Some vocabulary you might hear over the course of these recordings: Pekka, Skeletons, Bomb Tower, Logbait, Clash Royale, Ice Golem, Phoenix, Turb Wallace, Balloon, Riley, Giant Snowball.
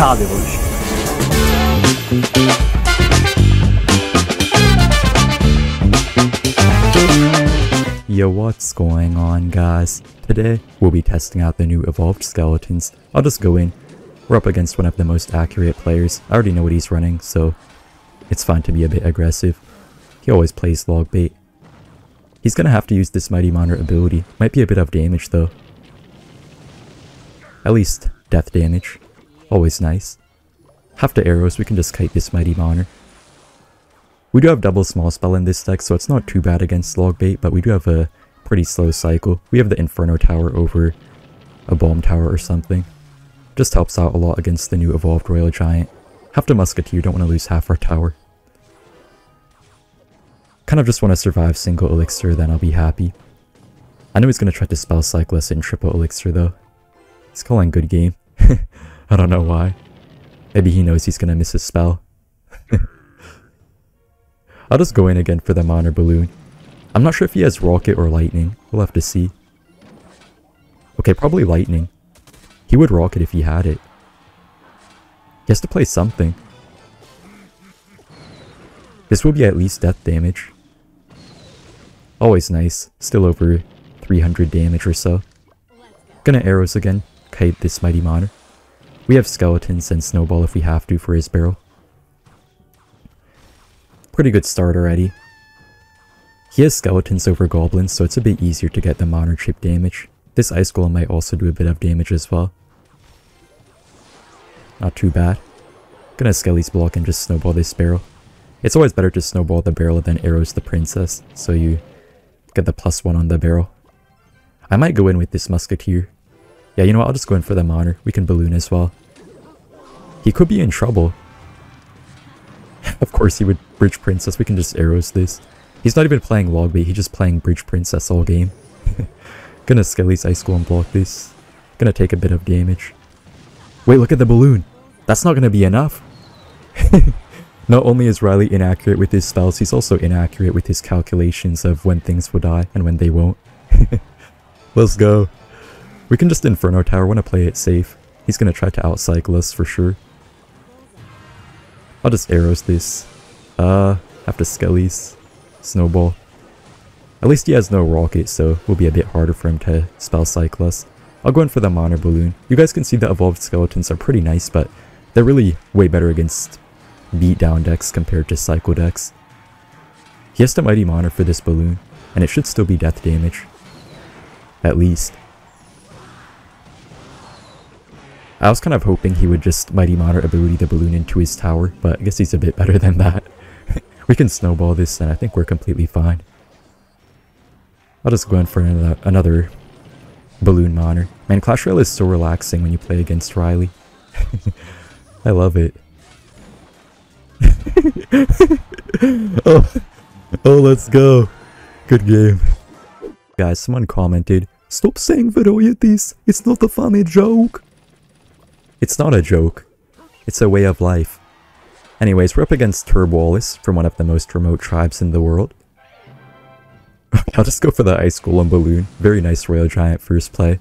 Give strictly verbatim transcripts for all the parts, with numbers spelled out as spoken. car revolution. Yo, what's going on, guys? Today we'll be testing out the new evolved skeletons. I'll just go in. We're up against one of the most accurate players. I already know what he's running, so it's fine to be a bit aggressive. He always plays Logbait. He's gonna have to use this Mighty Monitor ability. Might be a bit of damage though. At least death damage. Always nice. Half the arrows, we can just kite this Mighty Monitor. We do have double small spell in this deck, so it's not too bad against Logbait, but we do have a pretty slow cycle. We have the Inferno Tower over a Bomb Tower or something. Just helps out a lot against the new evolved Royal Giant. Half the Musketeer, don't want to lose half our tower. Kind of just want to survive single elixir, then I'll be happy. I know he's going to try to spell cycle us in triple elixir though. He's calling good game. I don't know why. Maybe he knows he's going to miss his spell. I'll just go in again for the Monitor Balloon. I'm not sure if he has Rocket or Lightning. We'll have to see. Okay, probably Lightning. He would Rocket if he had it. He has to play something. This will be at least death damage. Always nice. Still over three hundred damage or so. Gonna arrows again. Kite this Mighty Monitor. We have Skeletons and Snowball if we have to for his barrel. Pretty good start already. He has Skeletons over Goblins, so it's a bit easier to get the Monitor chip damage. This Ice Golem might also do a bit of damage as well. Not too bad. Gonna Skelly's block and just snowball this barrel. It's always better to snowball the barrel than arrows the princess, so you get the plus one on the barrel. I might go in with this Musketeer. Yeah, you know what, I'll just go in for the Monitor. We can Balloon as well. He could be in trouble. Of course he would Bridge Princess, we can just arrows this. He's not even playing Logbait, he's just playing Bridge Princess all game. Gonna Skelly's Ice Golem block this. Gonna take a bit of damage. Wait, look at the Balloon! That's not gonna be enough! Not only is Riley inaccurate with his spells, he's also inaccurate with his calculations of when things will die and when they won't. Let's go. We can just Inferno Tower, want to play it safe. He's going to try to outcycle us for sure. I'll just arrows this. Uh, after Skelly's Snowball. At least he has no Rocket, so it will be a bit harder for him to spell cycle us. I'll go in for the Monitor Balloon. You guys can see the evolved skeletons are pretty nice, but they're really way better against beatdown decks compared to cycle decks. He has to Mighty Monitor for this Balloon, and it should still be death damage. At least. I was kind of hoping he would just Mighty Monitor ability the Balloon into his tower, but I guess he's a bit better than that. We can snowball this and I think we're completely fine. I'll just go in for another, another Balloon Monitor. Man, Clash Royale is so relaxing when you play against Riley. I love it. oh, oh, let's go. Good game. Guys, someone commented, "Stop saying varieties, it's not a funny joke." It's not a joke. It's a way of life. Anyways, we're up against Turb Wallace from one of the most remote tribes in the world. Okay, I'll just go for the Ice Golem Balloon. Very nice Royal Giant first play.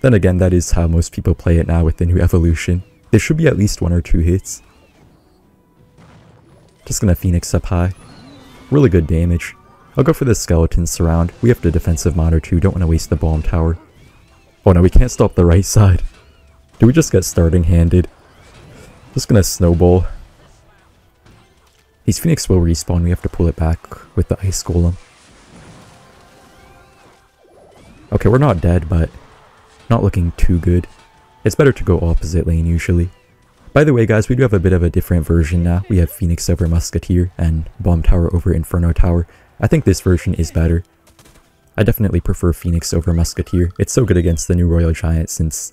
Then again, that is how most people play it now with the new evolution. There should be at least one or two hits. Just gonna Phoenix up high. Really good damage. I'll go for the Skeleton Surround. We have to defensive Monitor too, don't want to waste the Bomb Tower. Oh no, we can't stop the right side. Do we just get starting handed? Just gonna Snowball. These Phoenix will respawn, we have to pull it back with the Ice Golem. Okay, we're not dead, but not looking too good. It's better to go opposite lane usually. By the way guys, we do have a bit of a different version now. We have Phoenix over Musketeer and Bomb Tower over Inferno Tower. I think this version is better. I definitely prefer Phoenix over Musketeer. It's so good against the new Royal Giant since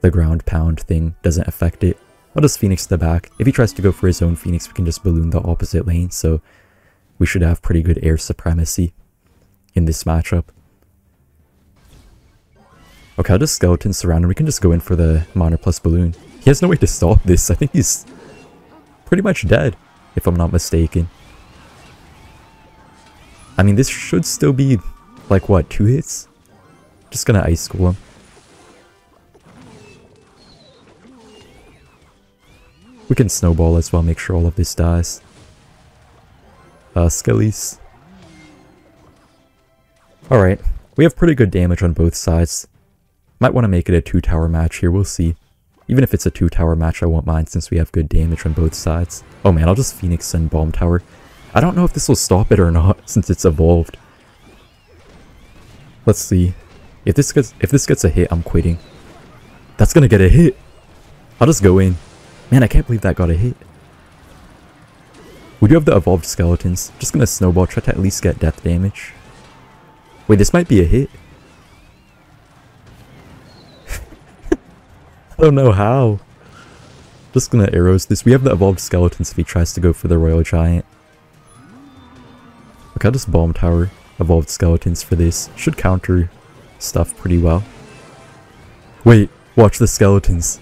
the ground pound thing doesn't affect it. I'll just Phoenix the back. If he tries to go for his own Phoenix, we can just Balloon the opposite lane, so we should have pretty good air supremacy in this matchup. Okay, I'll just Skeleton Surround and we can just go in for the Monitor plus Balloon. He has no way to stop this. I think he's pretty much dead, if I'm not mistaken. I mean, this should still be, like what, two hits? Just gonna Ice Golem. We can snowball as well, make sure all of this dies. Uh, Skellies. Alright, we have pretty good damage on both sides. Might want to make it a two tower match here, we'll see. Even if it's a two tower match, I won't mind since we have good damage on both sides. Oh man, I'll just Phoenix send Bomb Tower. I don't know if this will stop it or not since it's evolved. Let's see. If this gets if this gets a hit, I'm quitting. That's gonna get a hit! I'll just go in. Man, I can't believe that got a hit. We do have the evolved skeletons. Just gonna snowball, try to at least get death damage. Wait, this might be a hit. I don't know how. Just gonna arrows this. We have the evolved skeletons if he tries to go for the royal giant. Okay, I'll just bomb tower evolved skeletons for this. Should counter stuff pretty well. Wait, watch the skeletons.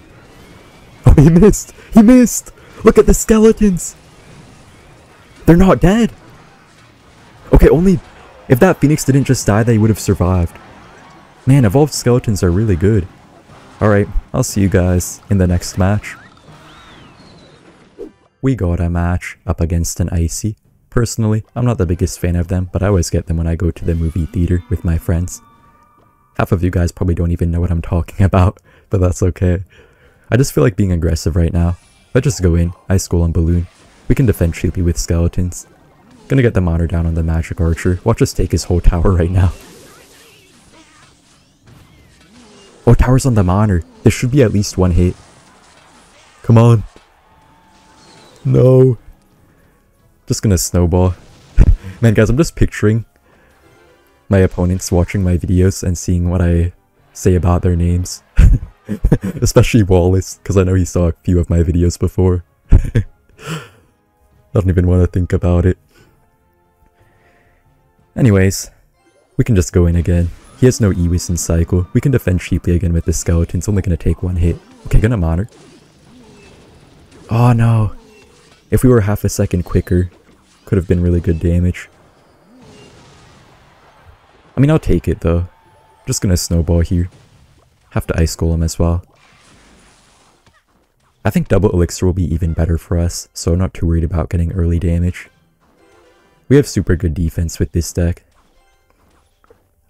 Oh, he missed! He missed! Look at the skeletons! They're not dead! Okay, only if that Phoenix didn't just die, they would have survived. Man, evolved skeletons are really good. Alright, I'll see you guys in the next match. We got a match up against an Icy. Personally, I'm not the biggest fan of them, but I always get them when I go to the movie theater with my friends. Half of you guys probably don't even know what I'm talking about, but that's okay. I just feel like being aggressive right now. Let's just go in, Ice Skull and Balloon. We can defend cheaply with skeletons. Gonna get the monitor down on the magic archer. Watch us take his whole tower right now. Oh, tower's on the monitor. There should be at least one hit. Come on. No. Just gonna snowball. Man, guys, I'm just picturing my opponents watching my videos and seeing what I say about their names. Especially Wallace, because I know he saw a few of my videos before. I don't even want to think about it. Anyways, we can just go in again. He has no E-Wiz in cycle. We can defend cheaply again with the skeleton. It's only gonna take one hit. Okay, gonna monitor. Oh no. If we were half a second quicker, could have been really good damage. I mean, I'll take it though. Just gonna snowball here. Have to Ice Golem as well. I think double elixir will be even better for us, so I'm not too worried about getting early damage. We have super good defense with this deck.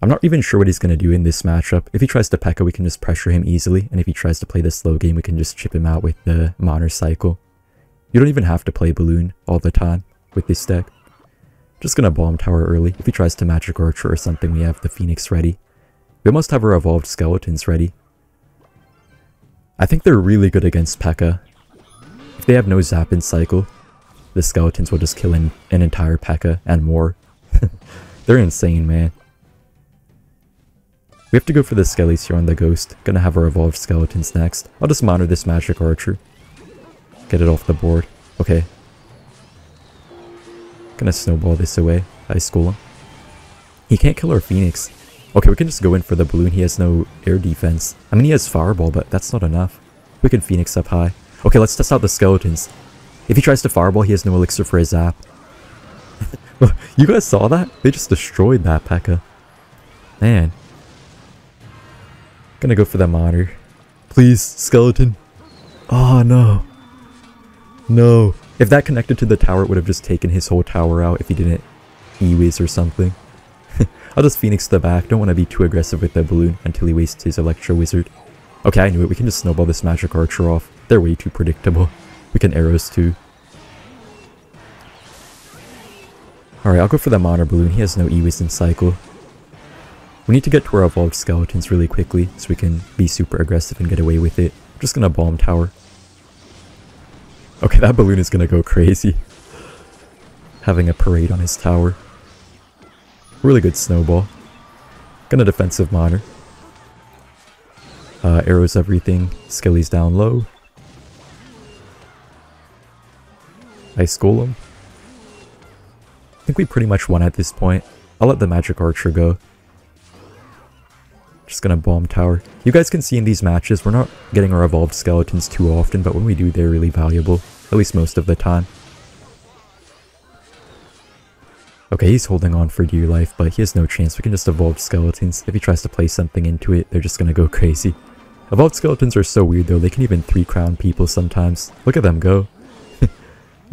I'm not even sure what he's gonna do in this matchup. If he tries to Pekka, we can just pressure him easily, and if he tries to play the slow game, we can just chip him out with the Mono Cycle. You don't even have to play Balloon all the time with this deck. Just gonna Bomb Tower early. If he tries to Magic Archer or something, we have the Phoenix ready. We must have our evolved skeletons ready. I think they're really good against Pekka. If they have no zap in cycle, the skeletons will just kill an, an entire Pekka and more. They're insane, man. We have to go for the Skellies here on the Ghost. Gonna have our evolved skeletons next. I'll just monitor this Magic Archer. Get it off the board. Okay. Gonna snowball this away. Ice School him. He can't kill our Phoenix. Okay, we can just go in for the Balloon. He has no air defense. I mean, he has Fireball, but that's not enough. We can Phoenix up high. Okay, let's test out the skeletons. If he tries to Fireball, he has no elixir for his zap. You guys saw that? They just destroyed that Pekka. Man. Gonna go for the monitor. Please, skeleton. Oh, no. No. If that connected to the tower, it would have just taken his whole tower out if he didn't E-Wiz or something. I'll just Phoenix the back. Don't want to be too aggressive with the Balloon until he wastes his Electro Wizard. Okay, I knew it. We can just snowball this Magic Archer off. They're way too predictable. We can arrows too. Alright, I'll go for the Mono Balloon. He has no E-Wiz in cycle. We need to get to our evolved skeletons really quickly so we can be super aggressive and get away with it. I'm just gonna Bomb Tower. Okay, that Balloon is gonna go crazy. Having a parade on his tower. Really good snowball. Gonna defensive monitor. Uh, arrows everything. Skellies down low. Ice Golem. I think we pretty much won at this point. I'll let the Magic Archer go. Just gonna Bomb Tower. You guys can see in these matches, we're not getting our evolved skeletons too often, but when we do, they're really valuable. At least most of the time. Okay, he's holding on for dear life, but he has no chance. We can just evolve skeletons. If he tries to play something into it, they're just gonna go crazy. Evolved skeletons are so weird though, they can even three crown people sometimes. Look at them go.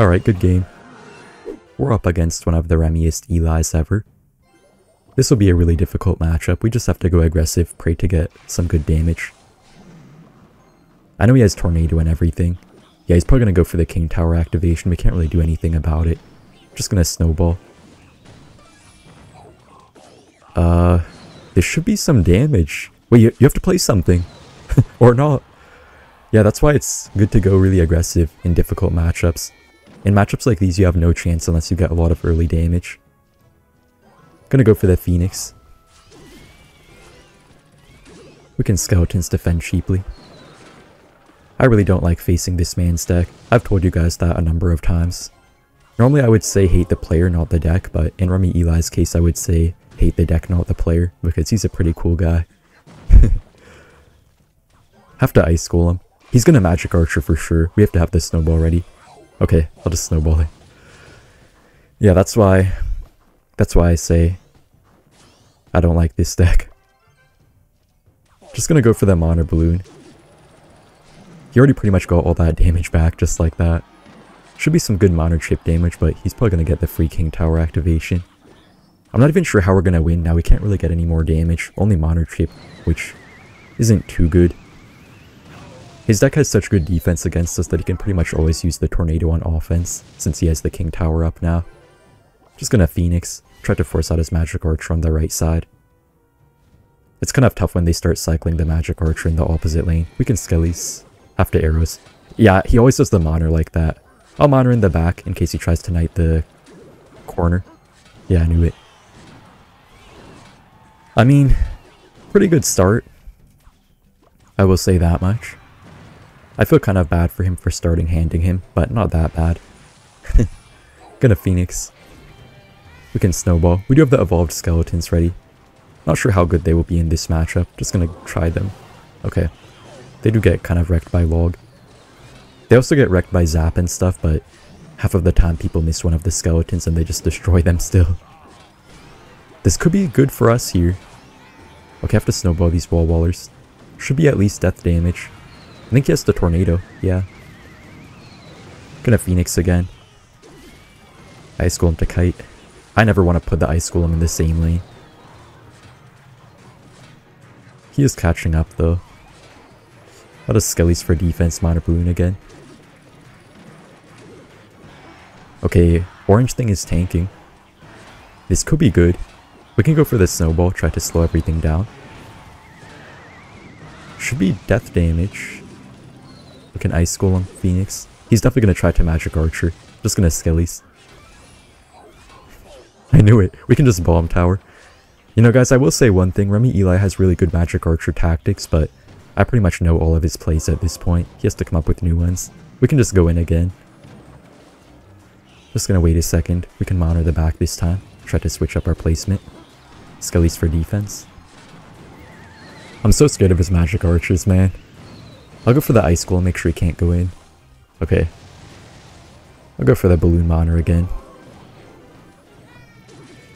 Alright, good game. We're up against one of the rummiest Eli's ever. This will be a really difficult matchup, we just have to go aggressive, pray to get some good damage. I know he has Tornado and everything. Yeah, he's probably going to go for the King Tower activation, we can't really do anything about it. Just going to Snowball. Uh, there should be some damage. Wait, you, you have to play something. Or not. Yeah, that's why it's good to go really aggressive in difficult matchups. In matchups like these, you have no chance unless you get a lot of early damage. Gonna go for the Phoenix. We can Skeletons defend cheaply. I really don't like facing this man's deck. I've told you guys that a number of times. Normally I would say hate the player, not the deck, but in Rummy Eli's case I would say hate the deck, not the player, because he's a pretty cool guy. Have to Ice Golem. He's gonna Magic Archer for sure. We have to have this Snowball ready. Okay, I'll just Snowball it. Yeah, that's why... That's why I say I don't like this deck. Just gonna go for the Mono Balloon. He already pretty much got all that damage back just like that. Should be some good Mono Chip damage, but he's probably gonna get the free King Tower activation. I'm not even sure how we're gonna win now, we can't really get any more damage, only Mono Chip, which isn't too good. His deck has such good defense against us that he can pretty much always use the Tornado on offense, since he has the King Tower up now. Just gonna Phoenix, try to force out his Magic Archer on the right side. It's kind of tough when they start cycling the Magic Archer in the opposite lane. We can Skellies, have to Arrows. Yeah, he always does the Mono like that. I'll Mono in the back in case he tries to knight the corner. Yeah, I knew it. I mean, pretty good start. I will say that much. I feel kind of bad for him for starting handing him, but not that bad. Gonna Phoenix. We can Snowball. We do have the evolved skeletons ready. Not sure how good they will be in this matchup. Just gonna try them. Okay. They do get kind of wrecked by Log. They also get wrecked by Zap and stuff, but half of the time people miss one of the skeletons and they just destroy them still. This could be good for us here. Okay, I have to Snowball these Wall Wallers. Should be at least death damage. I think he has the Tornado. Yeah. Gonna Phoenix again. Ice Golem to Kite. I never want to put the Ice Golem in the same lane. He is catching up though. I'll just Skellies for defense, Mono Balloon again. Okay, Orange Thing is tanking. This could be good. We can go for the Snowball, try to slow everything down. Should be death damage. We can Ice Golem, Phoenix. He's definitely going to try to Magic Archer. Just going to Skellies. I knew it. We can just Bomb Tower. You know guys, I will say one thing, Rummy Eli has really good Magic Archer tactics, but I pretty much know all of his plays at this point. He has to come up with new ones. We can just go in again. Just gonna wait a second. We can monitor the back this time. Try to switch up our placement. Skellies for defense. I'm so scared of his Magic Archers, man. I'll go for the Ice Golem, make sure he can't go in. Okay. I'll go for the Balloon Monitor again.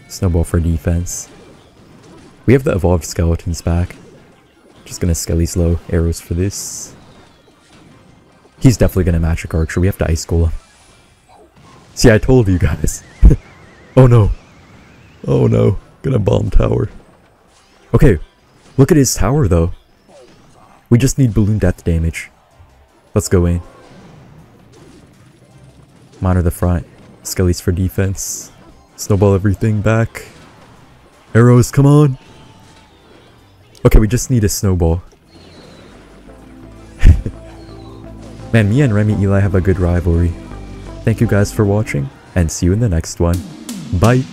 Snowball for defense. We have the evolved skeletons back. Just gonna Skellies low, arrows for this. He's definitely gonna Magic Archer, we have to Ice Golem. See, I told you guys. Oh no. Oh no, gonna Bomb Tower. Okay, look at his tower though. We just need balloon death damage. Let's go in. Monitor the front, Skellies for defense. Snowball everything back. Arrows, come on! Okay, we just need a Snowball. Man, me and Rummy Eli have a good rivalry. Thank you guys for watching, and see you in the next one. Bye!